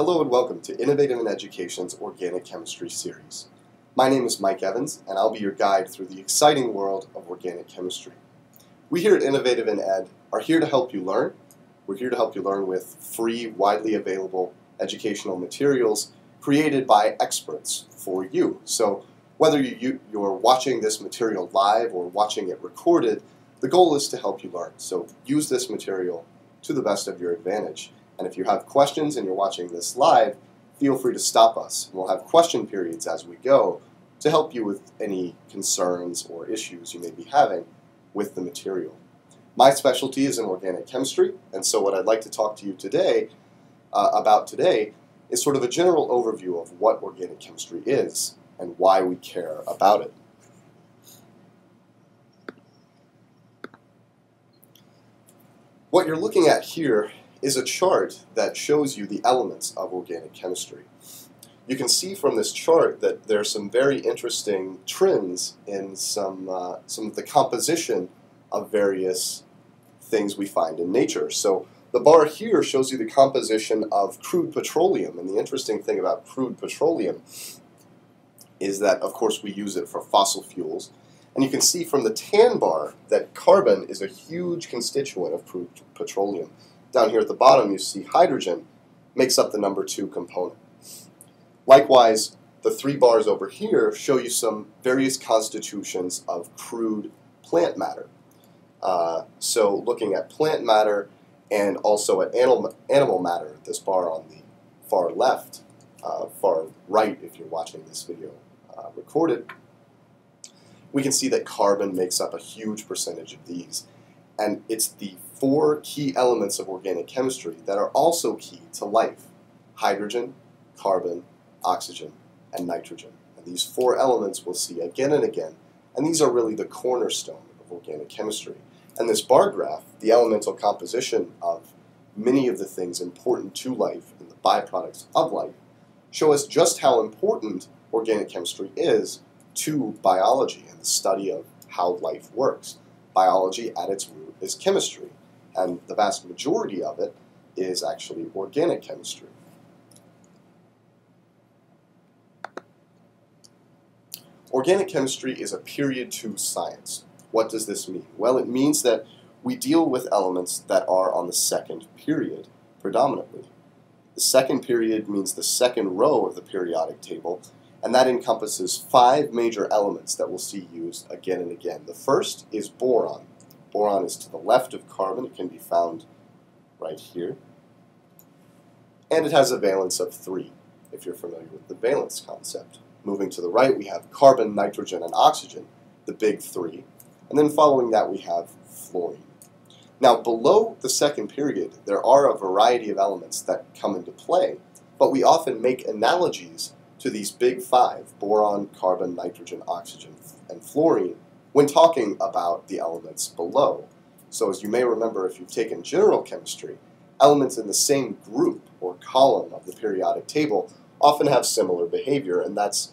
Hello and welcome to Innovative in Education's Organic Chemistry series. My name is Mike Evans, and I'll be your guide through the exciting world of organic chemistry. We here at Innovative in Ed are here to help you learn. We're here to help you learn with free, widely available educational materials created by experts for you. So whether you're watching this material live or watching it recorded, the goal is to help you learn. So use this material to the best of your advantage. And if you have questions and you're watching this live, feel free to stop us. We'll have question periods as we go to help you with any concerns or issues you may be having with the material. My specialty is in organic chemistry, and so what I'd like to talk to you today about is sort of a general overview of what organic chemistry is and why we care about it. What you're looking at here is a chart that shows you the elements of organic chemistry. You can see from this chart that there are some very interesting trends in some of the composition of various things we find in nature. So the bar here shows you the composition of crude petroleum, and the interesting thing about crude petroleum is that, of course, we use it for fossil fuels. And you can see from the tan bar that carbon is a huge constituent of crude petroleum. Down here at the bottom, you see hydrogen makes up the number 2 component. Likewise, the 3 bars over here show you some various constitutions of crude plant matter. So looking at plant matter and also at animal matter, this bar on the far left, far right if you're watching this video recorded, we can see that carbon makes up a huge percentage of these. And it's the 4 key elements of organic chemistry that are also key to life: hydrogen, carbon, oxygen, and nitrogen. And these 4 elements we'll see again and again, and these are really the cornerstone of organic chemistry. And this bar graph, the elemental composition of many of the things important to life and the byproducts of life, show us just how important organic chemistry is to biology and the study of how life works. Biology at its root is chemistry, and the vast majority of it is actually organic chemistry. Organic chemistry is a period 2 science. What does this mean? Well, it means that we deal with elements that are on the 2nd period predominantly. The 2nd period means the 2nd row of the periodic table, and that encompasses 5 major elements that we'll see used again and again. The first is boron. Boron is to the left of carbon. It can be found right here. And it has a valence of 3, if you're familiar with the valence concept. Moving to the right, we have carbon, nitrogen, and oxygen, the big 3. And then following that, we have fluorine. Now, below the 2nd period, there are a variety of elements that come into play, but we often make analogies to these big 5, boron, carbon, nitrogen, oxygen, and fluorine, when talking about the elements below. So as you may remember, if you've taken general chemistry, elements in the same group or column of the periodic table often have similar behavior, and that's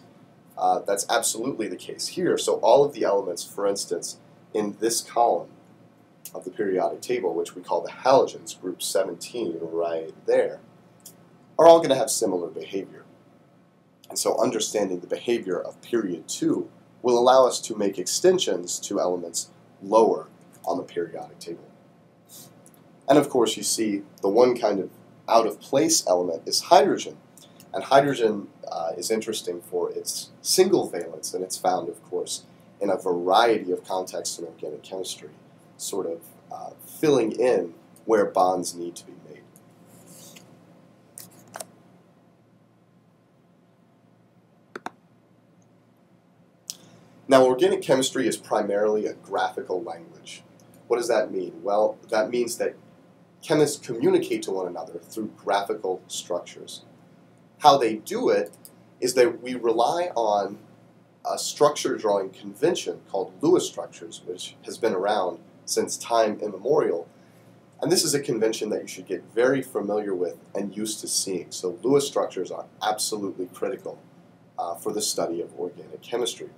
absolutely the case here. So all of the elements, for instance, in this column of the periodic table, which we call the halogens, group 17 right there, are all going to have similar behavior. And so understanding the behavior of period 2 will allow us to make extensions to elements lower on the periodic table. And of course, you see the one kind of out-of-place element is hydrogen. And hydrogen is interesting for its single valence, and it's found, of course, in a variety of contexts in organic chemistry, sort of filling in where bonds need to be made. Now, organic chemistry is primarily a graphical language. What does that mean? Well, that means that chemists communicate to one another through graphical structures. How they do it is that we rely on a structure drawing convention called Lewis structures, which has been around since time immemorial. And this is a convention that you should get very familiar with and used to seeing. So Lewis structures are absolutely critical for the study of organic chemistry.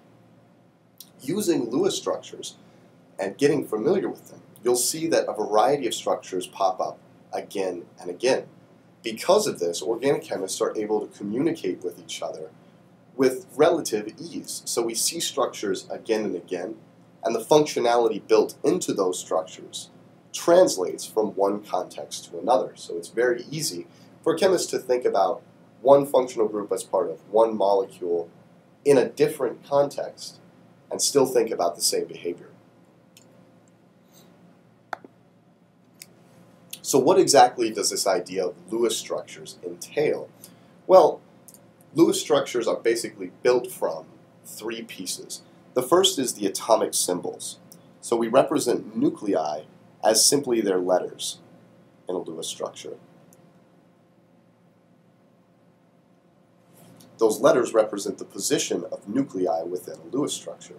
Using Lewis structures and getting familiar with them, you'll see that a variety of structures pop up again and again. Because of this, organic chemists are able to communicate with each other with relative ease. So we see structures again and again, and the functionality built into those structures translates from one context to another. So it's very easy for chemists to think about one functional group as part of one molecule in a different context and still think about the same behavior. So what exactly does this idea of Lewis structures entail? Well, Lewis structures are basically built from three pieces. The first is the atomic symbols. So we represent nuclei as simply their letters in a Lewis structure. Those letters represent the position of nuclei within a Lewis structure.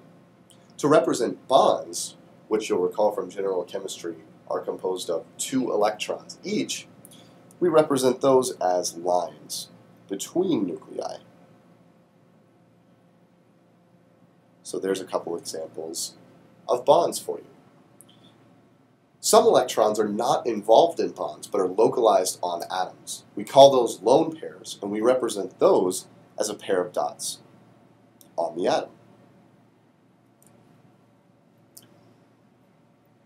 To represent bonds, which you'll recall from general chemistry are composed of 2 electrons each, we represent those as lines between nuclei. So there's a couple examples of bonds for you. Some electrons are not involved in bonds, but are localized on atoms. We call those lone pairs, and we represent those as a pair of dots on the atom.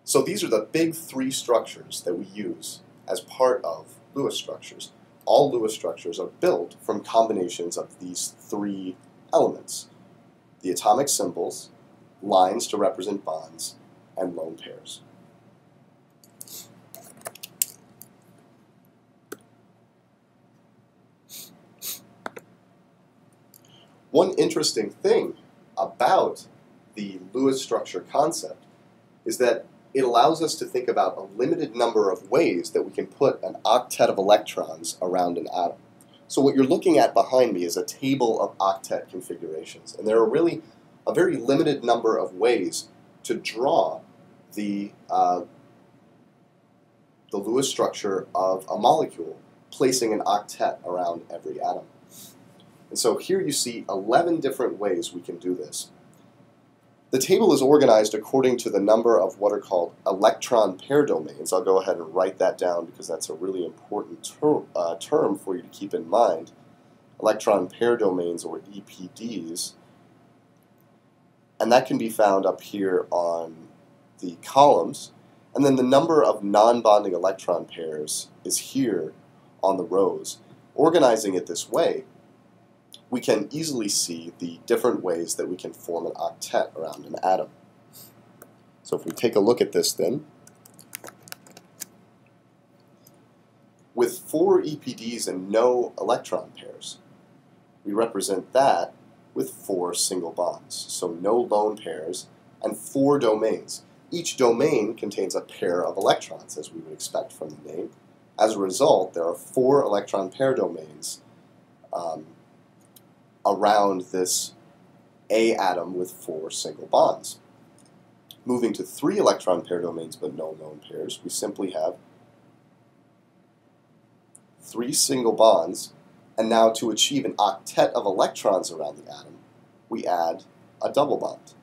So these are the big three structures that we use as part of Lewis structures. All Lewis structures are built from combinations of these three elements: the atomic symbols, lines to represent bonds, and lone pairs. One interesting thing about the Lewis structure concept is that it allows us to think about a limited number of ways that we can put an octet of electrons around an atom. So what you're looking at behind me is a table of octet configurations, and there are really a very limited number of ways to draw the Lewis structure of a molecule, placing an octet around every atom. And so here you see 11 different ways we can do this. The table is organized according to the number of what are called electron pair domains. I'll go ahead and write that down because that's a really important term for you to keep in mind. Electron pair domains, or EPDs. And that can be found up here on the columns. And then the number of non-bonding electron pairs is here on the rows. Organizing it this way, we can easily see the different ways that we can form an octet around an atom. So if we take a look at this then, with 4 EPDs and no electron pairs, we represent that with 4 single bonds. So no lone pairs and 4 domains. Each domain contains a pair of electrons, as we would expect from the name. As a result, there are 4 electron pair domains around this A atom with 4 single bonds. Moving to 3 electron pair domains but no lone pairs, we simply have 3 single bonds, and now to achieve an octet of electrons around the atom, we add a double bond.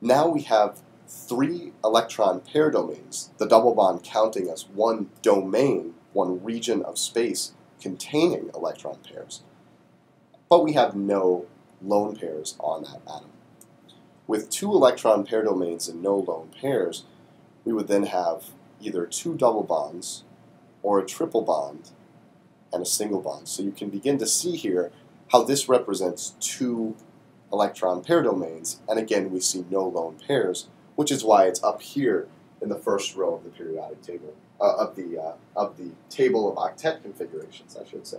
Now we have 3 electron pair domains, the double bond counting as one domain, one region of space containing electron pairs. But we have no lone pairs on that atom. With 2 electron pair domains and no lone pairs, we would then have either 2 double bonds or a triple bond and a single bond. So you can begin to see here how this represents 2 electron pair domains, and again we see no lone pairs, which is why it's up here in the first row of the periodic table, of the table of octet configurations, I should say.